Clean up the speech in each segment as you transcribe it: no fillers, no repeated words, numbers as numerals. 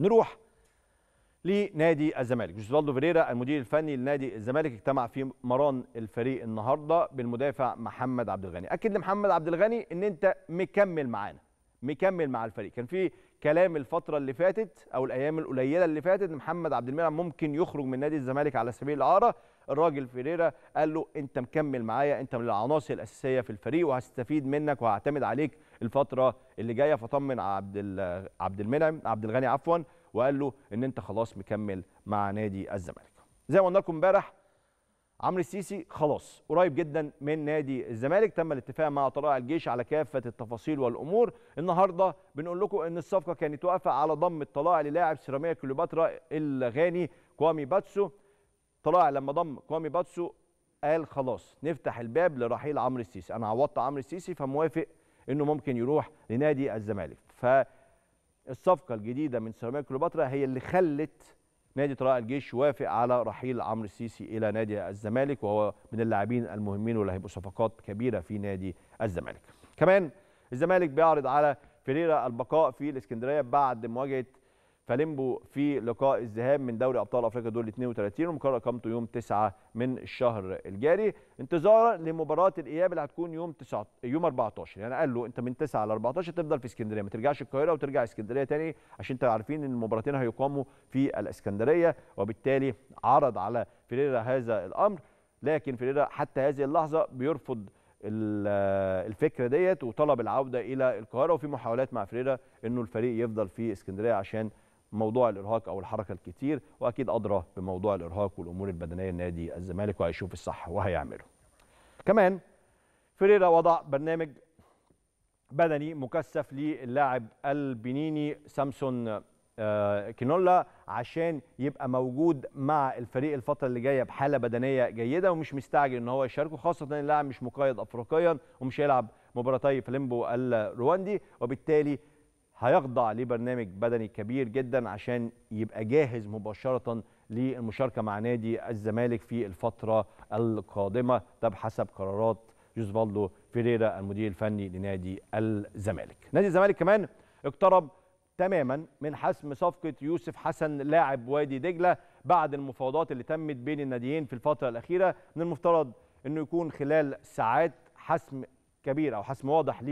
نروح لنادي الزمالك. جوزفالدو فيريرا المدير الفني لنادي الزمالك اجتمع في مران الفريق النهارده بالمدافع محمد عبد الغني. اكد لمحمد عبد الغني ان انت مكمل معانا، مكمل مع الفريق. كان في كلام الفتره اللي فاتت او الايام القليله اللي فاتت ان محمد عبد المنعم ممكن يخرج من نادي الزمالك على سبيل الاعاره. الراجل فيريرا قال له انت مكمل معايا، انت من العناصر الاساسيه في الفريق وهستفيد منك وهعتمد عليك الفتره اللي جايه. فطمن عبد الغني وقال له ان انت خلاص مكمل مع نادي الزمالك. زي ما قلنا لكم امبارح، عمرو السيسي خلاص قريب جدا من نادي الزمالك، تم الاتفاق مع طلائع الجيش على كافه التفاصيل والامور. النهارده بنقول لكم ان الصفقه كانت واقفه على ضم الطلائع للاعب سيراميكا كليوباترا الغاني كوامي باتسو. طلائع لما ضم كوامي باتسو قال خلاص نفتح الباب لرحيل عمرو السيسي، انا عوضت عمرو السيسي فموافق انه ممكن يروح لنادي الزمالك. الصفقة الجديدة من سيراميكا كليوباترا هي اللي خلت نادي طلائع الجيش يوافق على رحيل عمرو السيسي إلى نادي الزمالك، وهو من اللاعبين المهمين واللي هيبقوا صفقات كبيرة في نادي الزمالك. كمان الزمالك بيعرض على فيريرا البقاء في الإسكندرية بعد مواجهة فاليمبو في لقاء الذهاب من دوري أبطال أفريقيا دور 32 ومقرر إقامته يوم 9 من الشهر الجاري، انتظارا لمباراة الإياب اللي هتكون يوم 14. يعني قال له أنت من 9 ل 14 تفضل في اسكندرية، ما ترجعش القاهرة وترجع اسكندرية تاني، عشان أنتوا عارفين إن المباراتين هيقاموا في الإسكندرية. وبالتالي عرض على فيريرا هذا الأمر، لكن فيريرا حتى هذه اللحظة بيرفض الفكره ديت وطلب العودة إلى القاهرة، وفي محاولات مع فيريرا إنه الفريق يفضل في اسكندرية عشان موضوع الارهاق او الحركه الكتير، واكيد ادرى بموضوع الارهاق والامور البدنيه لنادي الزمالك وهيشوف الصح وهيعمله. كمان فيريرا وضع برنامج بدني مكثف للاعب البنيني سامسون كينولا عشان يبقى موجود مع الفريق الفتره اللي جايه بحاله بدنيه جيده ومش مستعجل ان هو يشاركه، خاصه ان اللاعب مش مقيد افريقيا ومش هيلعب مباراتي فاليمبو الرواندي، وبالتالي هيخضع لبرنامج بدني كبير جدا عشان يبقى جاهز مباشرة للمشاركة مع نادي الزمالك في الفترة القادمة. ده بحسب قرارات جوزفالدو فيريرا المدير الفني لنادي الزمالك. نادي الزمالك كمان اقترب تماما من حسم صفقة يوسف حسن لاعب وادي دجلة بعد المفاوضات اللي تمت بين الناديين في الفترة الأخيرة. من المفترض انه يكون خلال ساعات حسم كبير او حسم واضح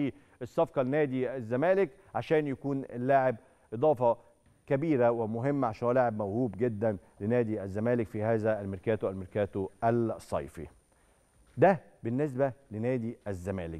للصفقه لنادي الزمالك، عشان يكون اللاعب اضافه كبيره ومهمه، عشان هو لاعب موهوب جدا لنادي الزمالك في هذا الميركاتو الصيفي. ده بالنسبه لنادي الزمالك.